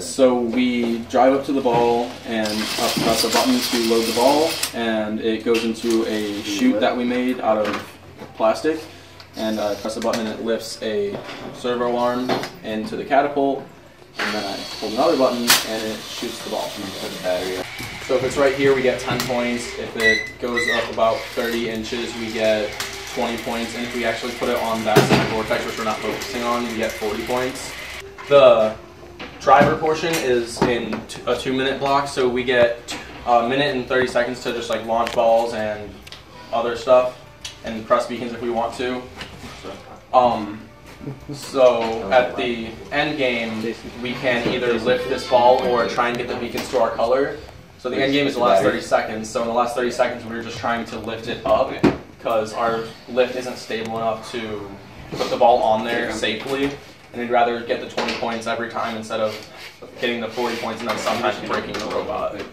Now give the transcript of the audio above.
So we drive up to the ball and press a button to load the ball, and it goes into a chute that we made out of plastic, and I press a button and it lifts a servo alarm into the catapult, and then I hold another button and it shoots the ball into the battery. So if it's right here we get 10 points, if it goes up about 30 inches we get 20 points, and if we actually put it on that side of the vortex, which we're not focusing on, we get 40 points. The driver portion is in a 2-minute block, so we get a minute and 30 seconds to just like launch balls and other stuff, and press beacons if we want to. So at the end game, we can either lift this ball or try and get the beacons to our color. So the end game is the last 30 seconds. So in the last 30 seconds, we're just trying to lift it up because our lift isn't stable enough to put the ball on there safely. And we'd rather get the 20 points every time instead of getting the 40 points and then sometimes breaking the robot.